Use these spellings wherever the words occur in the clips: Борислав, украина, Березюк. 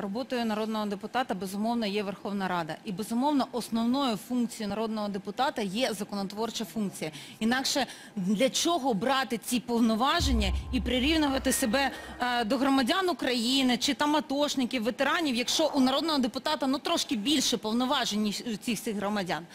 Роботою народного депутата, безумовно, є Верховна Рада. І, безумовно, основною функцією народного депутата є законотворча функція. Інакше для чого брати ці повноваження і прирівнювати себе до громадян України, чи там атошників, ветеранів, якщо у народного депутата, ну, трошки більше повноважень, ніж у цих громадян.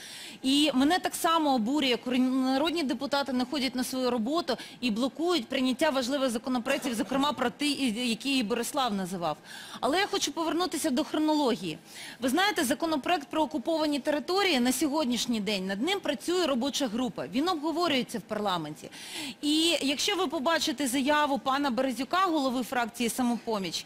І мене так само обурює, коли народні депутати не ходять на свою роботу і блокують прийняття важливих законопроєктів, зокрема про ті, які Борислав називав. Але я хочу повернутися до хронології. Ви знаєте, законопроект про окуповані території на сьогоднішній день, над ним працює робоча група. Він обговорюється в парламенті. І якщо ви побачите заяву пана Березюка, голови фракції «Самопоміч»,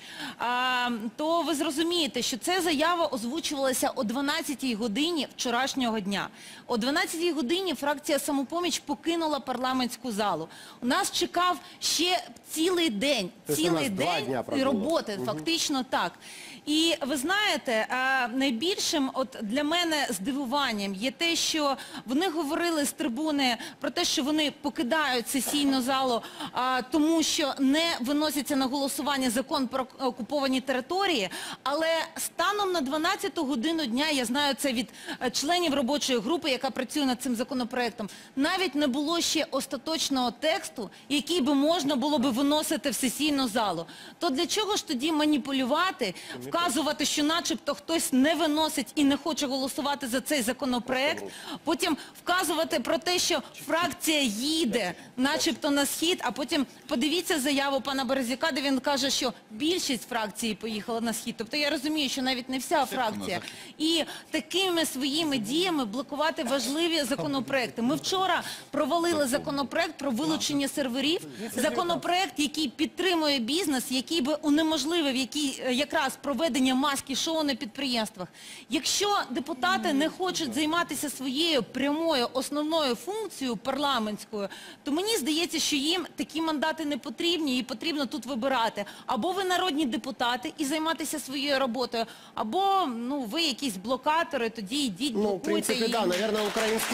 то ви зрозумієте, що ця заява озвучувалася о 12-й годині вчорашнього дня. О 12-й годині фракція «Самопоміч» покинула парламентську залу. У нас чекав ще цілий день роботи, фактично. Так. І ви знаєте, найбільшим для мене здивуванням є те, що вони говорили з трибуни про те, що вони покидають сесійну залу, тому що не виноситься на голосування закон про окуповані території, але станом на 12-ту годину дня, я знаю це від членів робочої групи, яка працює над цим законопроектом, навіть не було ще остаточного тексту, який би можна було би виносити в сесійну залу. То для чого ж тоді маніпулювати, вказувати, що начебто хтось не виносить і не хоче голосувати за цей законопроект, потім вказувати про те, що фракція їде начебто на схід, а потім подивіться заяву пана Березюка, де він каже, що більшість фракції поїхала на схід. Тобто я розумію, що навіть не вся фракція. І такими своїми діями блокувати важливі законопроекти. Ми вчора провалили законопроект про вилучення серверів, законопроект, який підтримує бізнес, який би унеможливив якраз проведення маски-шоу на підприємствах. Якщо депутати не хочуть займатися своєю прямою основною функцією парламентською, то мені здається, що їм такі мандати не потрібні і потрібно тут вибирати. Або ви народні депутати і займатися своєю роботою, або ви якісь блокатори, тоді йдіть, блокуйте її.